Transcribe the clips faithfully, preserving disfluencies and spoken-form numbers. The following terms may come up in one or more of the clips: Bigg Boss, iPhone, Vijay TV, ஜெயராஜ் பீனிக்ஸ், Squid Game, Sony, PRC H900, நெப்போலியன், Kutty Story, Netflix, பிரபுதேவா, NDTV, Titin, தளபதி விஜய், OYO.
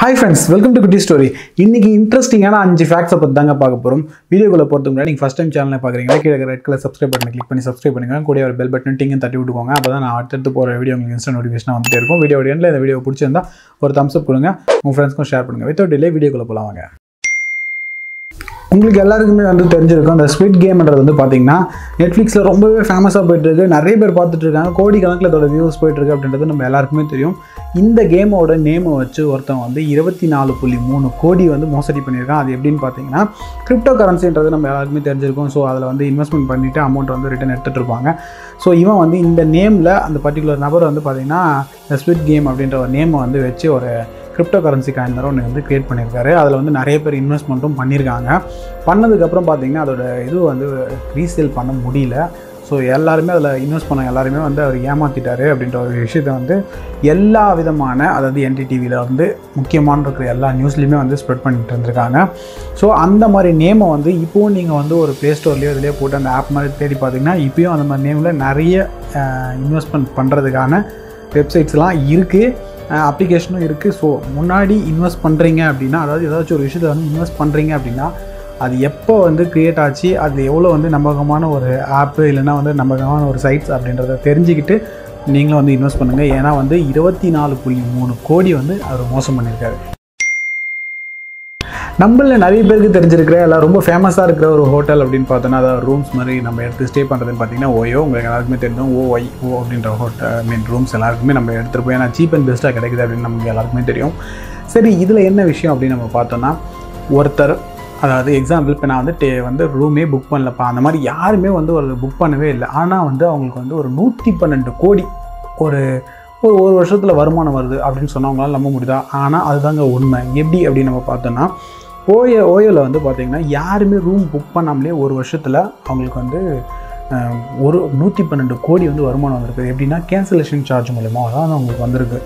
Hi friends, welcome to Kutty Story. Inniki interesting ana five facts path danga paakaporum. Video ku la poradhukku munnadi neenga first time channel la paakreenga kile red color subscribe button click panni subscribe pannunga kodiya or bell button ting nu thatti vittukonga appoda na adutha pora video ungalku instant notification vandute irukum. Video oda endla indha video pidichirundha or thumbs up ponnunga unga friends ku share pannunga without delay video ku la polavaanga. உங்களுக்கு எல்லாருக்குமே வந்து தெரிஞ்சிருக்கும் அந்த squid கேம்ன்றது வந்து பார்த்தீங்கன்னா நெட்ஃப்ளிக்ஸில் ரொம்பவே ஃபேமஸாக போயிட்டுருக்கு, நிறைய பேர் பார்த்துட்டு இருக்காங்க, கோடிக்கணக்கில் அதோட வியூஸ் போயிட்டுருக்கு அப்படின்றது நம்ம எல்லாருக்குமே தெரியும். இந்த கேமோட நேமை வச்சு ஒருத்தன் வந்து இருபத்தி நாலு புள்ளி மூணு கோடி வந்து மோசடி பண்ணியிருக்கான். அது எப்படின்னு பார்த்தீங்கன்னா கிரிப்டோ கரன்சின்றது நம்ம எல்லாருக்குமே தெரிஞ்சிருக்கும். ஸோ அதில் வந்து இன்வெஸ்ட்மெண்ட் பண்ணிவிட்டு அமௌண்ட் வந்து ரிட்டர்ன் எடுத்துகிட்டு இருப்பாங்க. ஸோ இவன் வந்து இந்த நேமில் அந்த பர்டிகுலர் நபர் வந்து பார்த்திங்கன்னா இந்த ஸ்குவிட் கேம் அப்படின்ற ஒரு நேமை வந்து வச்சு ஒரு கிரிப்டோ கரன்சி காயின் தர ஒன்று வந்து க்ரியேட் பண்ணியிருக்காரு. அதில் வந்து நிறைய பேர் இன்வெஸ்ட்மெண்ட்டும் பண்ணியிருக்காங்க. பண்ணதுக்கப்புறம் பார்த்திங்கன்னா அதோட இது வந்து ரீசேல் பண்ண முடியல. ஸோ எல்லாருமே அதில் இன்வெஸ்ட் பண்ண எல்லாருமே வந்து அவர் ஏமாற்றிட்டார் அப்படின்ற ஒரு விஷயத்தை வந்து எல்லா விதமான அதாவது என்டிடிவியில் வந்து முக்கியமான இருக்கிற எல்லா நியூஸ்லேயுமே வந்து ஸ்ப்ரெட் பண்ணிகிட்டு இருந்திருக்காங்க. ஸோ அந்த மாதிரி நேமை வந்து இப்போவும் நீங்கள் வந்து ஒரு ப்ளே ஸ்டோர்லேயோ இதிலே போட்டு அந்த ஆப் மாதிரி தேடி பார்த்திங்கன்னா இப்போயும் அந்த மாதிரி நேமில் நிறைய இன்வெஸ்ட்மெண்ட் பண்ணுறதுக்கான வெப்சைட்ஸ்லாம் இருக்குது, அப்ளிகேஷனும் இருக்குது. ஸோ முன்னாடி இன்வெஸ்ட் பண்ணுறீங்க அப்படின்னா அதாவது ஏதாச்சும் ஒரு விஷயத்தை வந்து இன்வெஸ்ட் பண்ணுறீங்க அப்படின்னா அது எப்போ வந்து க்ரியேட் ஆச்சு, அது எவ்வளோ வந்து நம்பகமான ஒரு ஆப்பு இல்லைனா வந்து நம்பகமான ஒரு சைட்ஸ் அப்படின்றத தெரிஞ்சுக்கிட்டு நீங்களும் வந்து இன்வெஸ்ட் பண்ணுங்கள். ஏன்னா வந்து இருபத்தி நாலு புள்ளி மூணு கோடி வந்து அவர் மோசம் பண்ணியிருக்காரு. நம்மள நிறைய பேருக்கு தெரிஞ்சிருக்கிற எல்லாம் ரொம்ப ஃபேமஸாக இருக்கிற ஒரு ஹோட்டல் அப்படின்னு பார்த்தோன்னா அதாவது ரூம்ஸ் மாதிரி நம்ம எடுத்து ஸ்டே பண்ணுறதுன்னு பார்த்தீங்கன்னா ஓயோ உங்களுக்கு எல்லாருக்குமே தெரியும். ஓஒய்ஓ அப்படின்ற ஹோட்டல் ஐ மீன் ரூம்ஸ் எல்லாருக்குமே நம்ம எடுத்துகிட்டு போய் ஏன்னா சீப் அண்ட் பெஸ்ட்டாக கிடைக்குது அப்படின்னு நமக்கு எல்லாருக்குமே தெரியும். சரி, இதில் என்ன விஷயம் அப்படின்னு நம்ம பார்த்தோன்னா ஒருத்தர் அதாவது எக்ஸாம்பிள் இப்போ நான் வந்து டே வந்து ரூமே புக் பண்ணலப்பா அந்த மாதிரி யாருமே வந்து ஒரு புக் பண்ணவே இல்லை. ஆனால் வந்து அவங்களுக்கு வந்து ஒரு நூற்றி பன்னெண்டு கோடி ஒரு ஒரு ஒரு வருஷத்தில் வருமானம் வருது அப்படின்னு சொன்னவங்களால நம்ப முடியுதா? ஆனால் அதுதாங்க உண்மை. எப்படி அப்படின்னு நம்ம பார்த்தோன்னா ஓயோ ஓயோவில் வந்து பார்த்திங்கன்னா யாருமே ரூம் புக் பண்ணாமலே ஒரு வருஷத்தில் அவங்களுக்கு வந்து ஒரு நூற்றி பன்னெண்டு கோடி வந்து வருமானம் வந்திருக்கு. எப்படின்னா கேன்சலேஷன் சார்ஜ் மூலமாக அதான் அவங்களுக்கு வந்திருக்கு.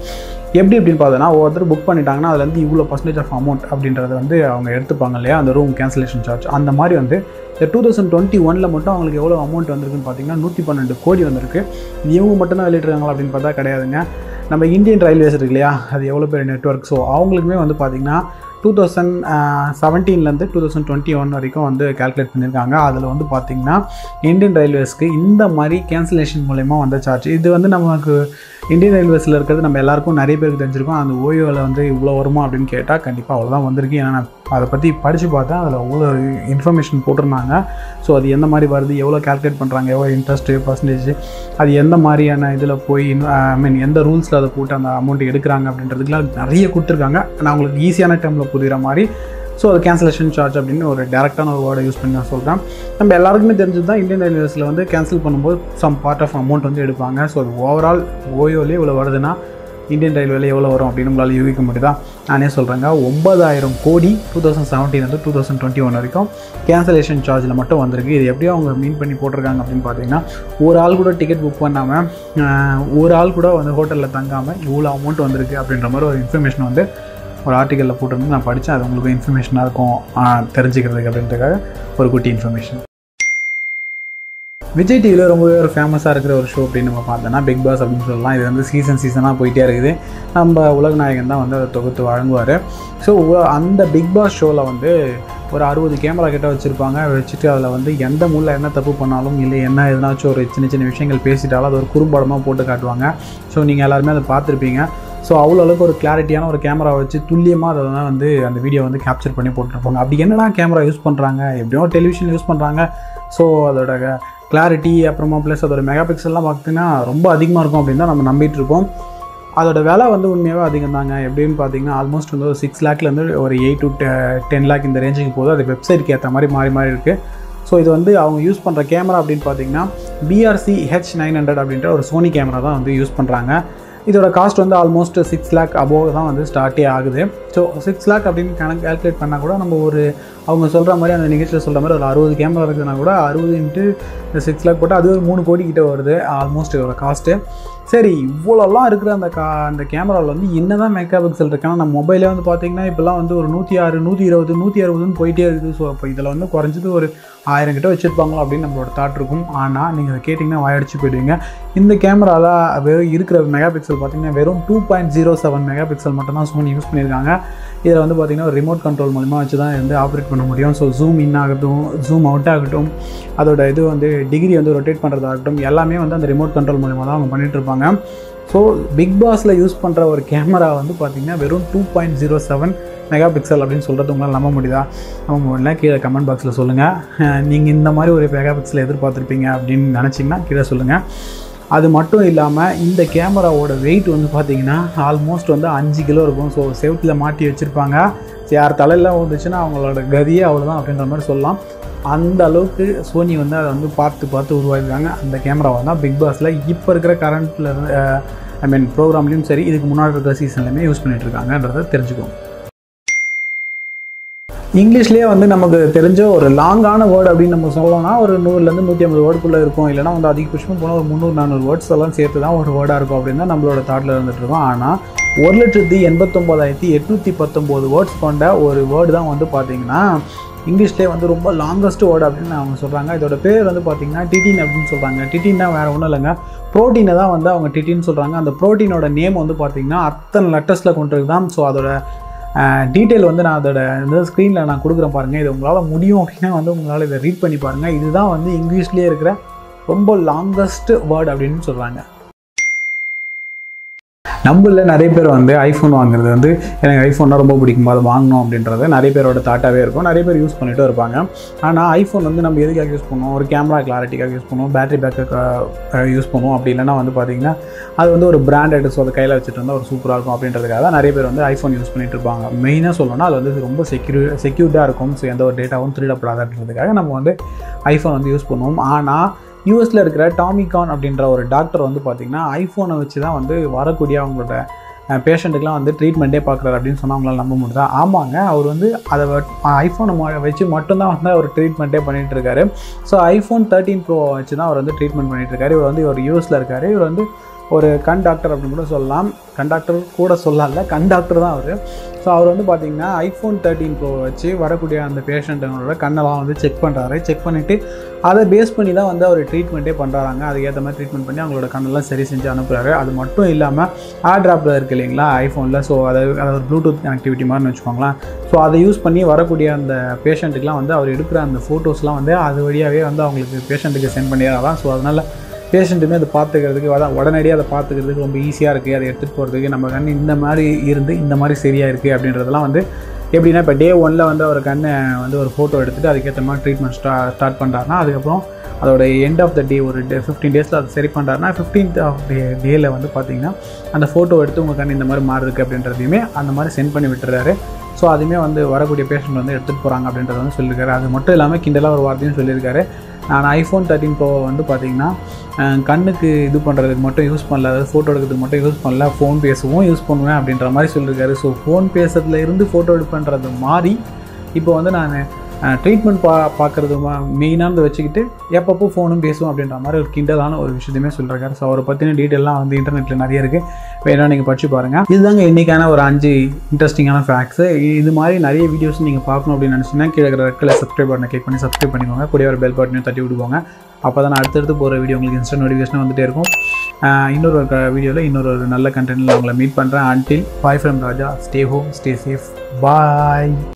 எப்படி அப்படின்னு பார்த்தோன்னா ஒவ்வொருத்தர் புக் பண்ணிட்டாங்கன்னா அதில் வந்து இவ்வளோ பர்சன்டேஜ் ஆஃப் அமௌண்ட் அப்படின்றத வந்து அவங்க எடுத்துப்பாங்க இல்லையா அந்த ரூம் கேன்சலேஷன் சார்ஜ். அந்த மாதிரி வந்து இந்த டூ தௌசண்ட் டுவெண்ட்டி ஒனில் மட்டும் அவங்களுக்கு எவ்வளோ அமௌண்ட் வந்திருக்குன்னு பார்த்திங்கன்னா நூற்றி பன்னெண்டு கோடி வந்திருக்கு. இவங்க மட்டும்தான் வெளியிட்ருக்காங்களா அப்படின்னு பார்த்தா கிடையாதுங்க. நம்ம இந்தியன் ரயில்வேஸ் இருக்கு இல்லையா அது எவ்வளோ பேர் நெட்வொர்க் ஸோ அவங்களுக்குமே வந்து பார்த்திங்கன்னா டூ தௌசண்ட் செவன்டீன்லேருந்து டூ தௌசண்ட் டுவெண்ட்டி ஒன் வரைக்கும் வந்து கால்குலேட் பண்ணியிருக்காங்க. அதில் வந்து பார்த்திங்கன்னா இந்தியன் ரயில்வேஸ்க்கு இந்த மாதிரி கேன்சலேஷன் மூலயமா வந்த சார்ஜ் இது வந்து நமக்கு இந்தியன் ரயில்வேஸில் இருக்கிறது நம்ம எல்லாேருக்கும் நிறைய பேருக்கு தெரிஞ்சிருக்கோம். அந்த ஓயோவில் வந்து இவ்வளோ வருமா அப்படின்னு கேட்டால் கண்டிப்பாக அவ்வளோதான் வந்திருக்கு. ஏன்னா நான் அதை பற்றி படித்து பார்த்தேன், அதில் அவ்வளோ இன்ஃபர்மேஷன் போட்டிருந்தாங்க. ஸோ அது எந்த மாதிரி வருது, எவ்வளோ கால்குலேட் பண்ணுறாங்க, எவ்வளோ இன்ட்ரெஸ்ட்டு பர்சன்டேஜ், அது எந்த மாதிரியான இதில் போய் ஐ மீன் எந்த ரூல்ஸில் அதை போட்டு அந்த அமௌண்ட் எடுக்கிறாங்க அப்படின்றதுக்குலாம் நிறைய கொடுத்துருக்காங்க. நான் உங்களுக்கு ஈஸியான டைமில் புரிகிற மாதிரி ஸோ அது கேன்சலேஷன் சார்ஜ் அப்படின்னு ஒரு டேரெக்டான ஒரு வேர்டை யூஸ் பண்ணி நான் சொல்கிறேன். நம்ம எல்லாருக்குமே தெரிஞ்சது தான் இந்தியன் ரயில்வேஸில் வந்து கேன்சல் பண்ணும்போது சம் பார்ட் ஆஃப் அமௌண்ட் வந்து எடுப்பாங்க. ஸோ அது ஓவரால் ஓயோலே இவ்வளோ வருதுன்னா இந்தியன் ரயில்வேல எவ்வளோ வரும் அப்படின்னு நம்மளால் யூகிக்க முடியுதா? நானே சொல்கிறேங்க, ஒன்பதாயிரம் கோடி டூ தௌசண்ட் செவன்டீன் வந்து டூ தௌசண்ட் டுவெண்ட்டி ஒன் வரைக்கும் கேன்சலேஷன் சார்ஜில் மட்டும் வந்திருக்கு. இது எப்படியும் அவங்க மீன் பண்ணி போட்டிருக்காங்க அப்படின்னு பார்த்தீங்கன்னா ஒரு ஆள் கூட டிக்கெட் புக் பண்ணாமல் ஒரு ஆள் கூட வந்து ஹோட்டலில் தங்காமல் இவ்வளோ அமௌண்ட் வந்திருக்கு அப்படின்ற மாதிரி ஒரு இன்ஃபர்மேஷன் வந்து ஒரு ஆர்டிக்கலில் போட்டிருந்து நான் படித்தேன். அது உங்களுக்கு இன்ஃபர்மேஷனாக இருக்கும் தெரிஞ்சுக்கிறதுக்கு அப்படின்றதுக்காக ஒரு குட்டி இன்ஃபர்மேஷன். விஜய் டிவியில் ரொம்பவே ஒரு ஃபேமஸாக இருக்கிற ஒரு ஷோ அப்படின்னு நம்ம பார்த்தோன்னா பிக் பாஸ் அப்படின்னு சொல்லலாம். இது வந்து சீசன் சீசனாக போயிட்டே இருக்குது. நம்ம உலகநாயகன் தான் வந்து அதை தொகுத்து வழங்குவார். ஸோ அந்த பிக் பாஸ் ஷோவில் வந்து ஒரு அறுபது கேமரா கிட்ட வச்சுருப்பாங்க. வச்சுட்டு அதில் வந்து எந்த மூலில் என்ன தப்பு பண்ணாலும் இல்லை என்ன எதுனாச்சும் ஒரு சின்ன சின்ன விஷயங்கள் பேசிட்டாலும் அது ஒரு குறும்படமாக போட்டு காட்டுவாங்க. ஸோ நீங்கள் எல்லாருமே அதை பார்த்துருப்பீங்க. ஸோ அவ்வளோ அளவுக்கு ஒரு கிளாரிட்டியான ஒரு கேமரா வச்சு துல்லியமாக அதை தான் வந்து அந்த வீடியோ வந்து கேப்சர் பண்ணி போட்டுருப்பாங்க. அப்படி என்னென்னா கேமரா யூஸ் பண்ணுறாங்க, எப்படியோ டெலிவிஷன் யூஸ் பண்ணுறாங்க. ஸோ அதோட கிளாரிட்டி அப்புறமா ப்ளஸ் அதோட மெகா பிக்சல்லாம் பார்த்திங்கன்னா ரொம்ப அதிகமாக இருக்கும் அப்படின்னு தான் நம்ம நம்பிகிட்டு இருக்கோம். அதோட விலை வந்து உண்மையாகவே அதிகம் தாங்க. எப்படின்னு பார்த்தீங்கன்னா ஆல்மோஸ்ட் வந்து ஒரு சிக்ஸ் லேக்லேருந்து ஒரு எயிட் டு டென் லேக் இந்த ரேஞ்சுக்கு போகுது. அது வெப்சைட்டுக்கு ஏற்ற மாதிரி மாறி மாறி இருக்குது. ஸோ இது வந்து அவங்க யூஸ் பண்ணுற கேமரா அப்படின்னு பார்த்தீங்கன்னா பிஆர்சி ஹெச் நைன் ஹண்ட்ரட் அப்படின்ற ஒரு சோனி கேமரா தான் வந்து யூஸ் பண்ணுறாங்க. இதோட காஸ்ட் வந்து ஆல்மோஸ்ட் சிக்ஸ் லேக் அபோவ் தான் வந்து ஸ்டார்ட்டே ஆகுது. ஸோ சிக்ஸ் லேக் அப்படின்னு கணக்கு கால்குலேட் பண்ணால் கூட நம்ம ஒரு அவங்க சொல்கிற மாதிரி அந்த நிகழ்ச்சியில் சொல்கிற மாதிரி ஒரு அறுபது கேமரா இருக்குதுன்னா கூட அறுபது இன்ட்டு சிக்ஸ் லேக் போட்டால் அது ஒரு மூணு கோடி கிட்ட வருது ஆல்மோஸ்ட் இதோட காஸ்ட்டு. சரி இவ்வளோலாம் இருக்கிற அந்த கா அந்த கேமராவில் வந்து என்ன தான் மெகா பிக்சல் இருக்குன்னா நம்ம மொபைலே வந்து பார்த்திங்கன்னா இப்போலாம் வந்து ஒரு நூற்றி ஆறு நூற்றி இருபது நூற்றி அறுபதுன்னு போயிட்டே இருக்குது. ஸோ அப்போ இதில் வந்து குறைஞ்சது ஒரு ஆயிரம் கிட்ட வச்சுருப்பாங்களோ அப்படின்னு நம்மளோட தாட் இருக்கும். ஆனால் நீங்கள் அதை கேட்டிங்கன்னா வாயடிச்சு போயிடுவீங்க. இந்த கேமராவில் வெறும் இருக்கிற மெகா பிக்சல் பார்த்திங்கன்னா வெறும் two point zero seven megapixel மட்டும்தான் சோனி யூஸ் பண்ணியிருக்காங்க. இதில் வந்து பார்த்திங்கன்னா ஒரு ரிமோட் கண்ட்ரோல் மூலமாக வச்சு தான் வந்து ஆப்ரேட் பண்ண முடியும். ஸோ ஜூம் இன் ஆகட்டும், ஜூம் அவுட் ஆகட்டும், அதோட இது வந்து டிகிரி வந்து ரொட்டேட் பண்ணுறதாகட்டும், எல்லாமே வந்து அந்த ரிமோட் கண்ட்ரோல் மூலமாக தான் அவங்க பண்ணிகிட்ருப்பாங்க. ஸோ பிக் பாஸில் யூஸ் பண்ணுற ஒரு கேமரா வந்து பார்த்திங்கன்னா வெறும் two point zero seven megapixel அப்படின்னு சொல்கிறது உங்களால் நம்ப முடியுதா? அவங்க உடனே கீழே கமெண்ட் பாக்ஸில் சொல்லுங்கள். நீங்கள் இந்த மாதிரி ஒரு மெகா பிக்சல் எதிர்பார்த்துருப்பீங்க அப்படின்னு நினச்சிங்கன்னா கீழே சொல்லுங்கள். அது மட்டும் இல்லாமல் இந்த கேமராவோட வெயிட் வந்து பார்த்திங்கன்னா ஆல்மோஸ்ட் வந்து அஞ்சு கிலோ இருக்கும். ஸோ செவத்தில் மாட்டி வச்சுருப்பாங்க. யார் தலையெல்லாம் வந்துச்சுன்னா அவங்களோட கதியே அவ்வளோதான் அப்படின்ற மாதிரி சொல்லலாம். அந்த அளவுக்கு சோனி வந்து அதை வந்து பார்த்து பார்த்து உருவாக்கிருக்காங்க. அந்த கேமராவை தான் பிக் பாஸில் இப்போ இருக்கிற கரண்ட்டில் ஐ மீன் ப்ரோக்ராம்லேயும் சரி, இதுக்கு முன்னாடி இருக்கிற சீசன்லேயுமே யூஸ் பண்ணிகிட்ருக்காங்கன்றதை தெரிஞ்சுக்கோங்க. இங்கிலீஷ்லேயே வந்து நமக்கு தெரிஞ்ச ஒரு லாங்கான வேர்டு அப்படின்னு நம்ம சொல்லணும்னா ஒரு நூறுலேருந்து நூற்றி ஐம்பது வேர்டுக்குள்ளே இருக்கும். இல்லைனா வந்து அதிகபட்சமாக போனால் ஒரு முந்நூறு நானூறு வேர்ட்ஸ் எல்லாம் சேர்த்து தான் ஒரு வேர்டாக இருக்கும் அப்படின்னு தான் நம்மளோட தாட்டில் இருந்துகிட்ருக்கோம். ஆனால் ஒரு லட்சத்தி எண்பத்தொம்போதாயிரத்தி எட்நூற்றி பத்தொம்போது வேர்ட்ஸ் கொண்ட ஒரு வேர்டு தான் வந்து பார்த்திங்கன்னா இங்கிலீஷ்லேயே வந்து ரொம்ப லாங்கஸ்ட் வேர்டு அப்படின்னு அவங்க சொல்கிறாங்க. இதோட பேர் வந்து பார்த்திங்கன்னா டிடின் அப்படின்னு சொல்கிறாங்க. டிடின்னா வேறு ஒன்றும் இல்லைங்க, ப்ரோட்டீனை தான் வந்து அவங்க டிடின்னு சொல்கிறாங்க. அந்த ப்ரோட்டீனோட நேம் வந்து பார்த்திங்கன்னா அத்தனை லெட்டர்ஸில் கொண்டிருக்கு தான். ஸோ அதோட டீட்டெயில் வந்து நான் அதோட இந்த ஸ்க்ரீனில் நான் கொடுக்குறேன் பாருங்கள். இது உங்களால் முடியும் அப்படின்னா வந்து உங்களால் இதை ரீட் பண்ணி பாருங்கள். இதுதான் வந்து இங்கிலீஷ்லேயே இருக்கிற ரொம்ப லாங்கஸ்ட் வேர்டு அப்படின்னு சொல்கிறாங்க. நம்மளில் நிறைய பேர் வந்து ஐஃபோன் வாங்குறது வந்து எனக்கு ஐஃபோன்னா ரொம்ப பிடிக்கும், அதை வாங்கணும் அப்படின்றது நிறைய பேரோட தாட்டாகவே இருக்கும். நிறைய பேர் யூஸ் பண்ணிகிட்டே இருப்பாங்க. ஆனால் ஐஃபோன் வந்து நம்ம எதுக்காக யூஸ் பண்ணுவோம்? ஒரு கேமரா கிளாரிட்டிக்காக யூஸ் பண்ணுவோம், பேட்டரி பேக்கப் யூஸ் பண்ணுவோம். அப்படி இல்லைன்னா வந்து பார்த்திங்கன்னா அது வந்து ஒரு பிராண்டட், ஸோ அதை கையில் வச்சுட்டு இருந்தால் ஒரு சூப்பராக இருக்கும் அப்படின்றதுக்காக தான் நிறைய பேர் வந்து ஐஃபோன் யூஸ் பண்ணிகிட்டு இருப்பாங்க. மெயினாக சொல்லணும்னா அது வந்து ரொம்ப செக்யூ செக்யூர்டாக இருக்கும். ஸோ எந்த ஒரு டேட்டாவும் திருடப்படாது அப்படின்றதுக்காக நம்ம வந்து ஐஃபோன் வந்து யூஸ் பண்ணுவோம். ஆனால் யூஎஸில் இருக்கிற டாமிகான் அப்படின்ற ஒரு டாக்டர் வந்து பார்த்திங்கன்னா ஐஃபோனை வச்சு தான் வந்து வரக்கூடிய அவங்களோட பேஷண்ட்டுக்கெலாம் வந்து ட்ரீட்மெண்ட்டே பார்க்குறாரு அப்படின்னு சொன்னால் அவங்களால் நம்ப முடியுதா? ஆமாங்க, அவர் வந்து அதை ஐஃபோனை வச்சு மட்டும்தான் வந்து அவர் ட்ரீட்மெண்ட்டே பண்ணிகிட்ருக்காரு. ஸோ ஐஃபோன் தேர்ட்டீன் ப்ரோ வச்சு தான் அவர் வந்து ட்ரீட்மெண்ட் பண்ணிகிட்ருக்காரு. இவர் வந்து இவர் யூஎஸில் இருக்கார். இவர் வந்து ஒரு கண் டாக்டர் அப்படின்னு கூட சொல்லலாம். கண் டாக்டர் கூட சொல்லல, கண் டாக்டர் தான் அவர். ஸோ அவர் வந்து பார்த்திங்கன்னா ஐஃபோன் தேர்ட்டீன் ப்ரோ வச்சு வரக்கூடிய அந்த பேஷண்ட்டோட கண்ணெல்லாம் வந்து செக் பண்ணுறாரு. செக் பண்ணிவிட்டு அதை பேஸ் பண்ணி தான் வந்து அவர் ட்ரீட்மெண்ட்டே பண்ணுறாங்க. அதுக்கேற்ற மாதிரி ட்ரீட்மெண்ட் பண்ணி அவங்களோட கண்ணெல்லாம் சரி செஞ்சு அனுப்புகிறாரு. அது மட்டும் இல்லாமல் ஆர் ட்ராப்பில் இருக்குது இல்லைங்களா ஐஃபோனில். ஸோ அதை அதை ஒரு ப்ளூடூத் கனெக்டிவிட்டி மாதிரி வச்சுக்கோங்களேன். ஸோ அதை யூஸ் பண்ணி வரக்கூடிய அந்த பேஷண்ட்டுக்கெலாம் வந்து அவர் எடுக்கிற அந்த ஃபோட்டோஸ்லாம் வந்து அது வழியாகவே வந்து அவங்களுக்கு பேஷண்ட்டுக்கு சென்ட் பண்ணிடுறாங்க. ஸோ அதனால் பேஷண்ட்டுமே அதை பார்த்துக்கிறதுக்கு அதான் உடனடியாக அதை பார்த்துக்கிறதுக்கு ரொம்ப ஈஸியாக இருக்குது. அதை எடுத்துகிட்டு போகிறதுக்கு நம்ம கண் இந்த மாதிரி இருந்து இந்த மாதிரி சரியாக இருக்குது அப்படின்றதெல்லாம் வந்து எப்படின்னா இப்போ டே ஒன்னில் வந்து ஒரு கண்ணை வந்து ஒரு ஃபோட்டோ எடுத்துகிட்டு அதுக்கேற்ற மாதிரி ட்ரீட்மெண்ட் ஸ்டா ஸ்டார்ட் பண்ணுறாருனா அதுக்கப்புறம் அதோட எண்ட் ஆஃப் த டே ஒரு டே ஃபிஃப்டீன் டேஸில் அதை சரி பண்ணுறாருனா ஃபிஃப்டீன்த் ஆஃப் டே டேயில் வந்து பார்த்திங்கன்னா அந்த ஃபோட்டோ எடுத்து உங்கள் கண் இந்த மாதிரி மாறி இருக்குது அப்படின்றதையுமே அந்த மாதிரி சென்ட் பண்ணி விட்டுறாரு. ஸோ அதுவுமே வந்து வரக்கூடிய பேஷண்ட் வந்து எடுத்துகிட்டு போகிறாங்க அப்படின்றத வந்து சொல்லியிருக்காரு. அது மட்டும் இல்லாமல் கிண்டலாக ஒரு வார்த்தையும் சொல்லியிருக்காரு. நான் ஐஃபோன் தேர்ட்டின் ப்ரோ வந்து பார்த்திங்கன்னா கண்ணுக்கு இது பண்ணுறதுக்கு மட்டும் யூஸ் பண்ணல, அதாவது ஃபோட்டோ எடுக்கிறதுக்கு மட்டும் யூஸ் பண்ணல, ஃபோன் பேசவும் யூஸ் பண்ணுவேன் அப்படின்ற மாதிரி சொல்லியிருக்காரு. ஸோ ஃபோன் பேசுறதுலேருந்து ஃபோட்டோ எடுப்புன்றது மாதிரி இப்போ வந்து நான் ட்ரீட்மெண்ட் பா பார்க்குறது மெயினானது வச்சுக்கிட்டு எப்பப்போ ஃபோனும் பேசுவோம் அப்படின்ற மாதிரி ஒரு கிண்டலான ஒரு விஷயத்தையுமே சொல்லியிருக்காரு. ஸோ அவரை பற்றின டீட்டெயிலாம் வந்து இன்டர்நெட்டில் நிறைய இருக்குது, வேணா நீங்கள் படித்து பாருங்கள். இதுதாங்க இன்றைக்கான ஒரு அஞ்சு இன்ட்ரெஸ்டிங்கான ஃபேக்ட்ஸு. இது மாதிரி நிறைய வீடியோஸ் நீங்கள் பார்க்கணும் அப்படின்னு நினச்சிங்கன்னா கீழே இருக்கிற ரெட்டில் சப்ஸ்கிரைப் பண்ண கிளிக் பண்ணி சப்ஸ்கிரைப் பண்ணிக்கோங்க. கூடிய ஒரு பெல் பட்டனையும் தட்டி விடுவாங்க. அப்போ தான் நான் அடுத்தடுத்து போகிற வீடியோ உங்களுக்கு இன்ஸ்டன்ட் நோட்டிஃபிகேஷன் வந்துகிட்டே இருக்கும். இன்னொரு வீடியோவில் இன்னொரு ஒரு நல்ல கண்டென்ட்டில் உங்களை மீட் பண்ணுறேன். Until bye from Raja, stay home, stay safe, bye.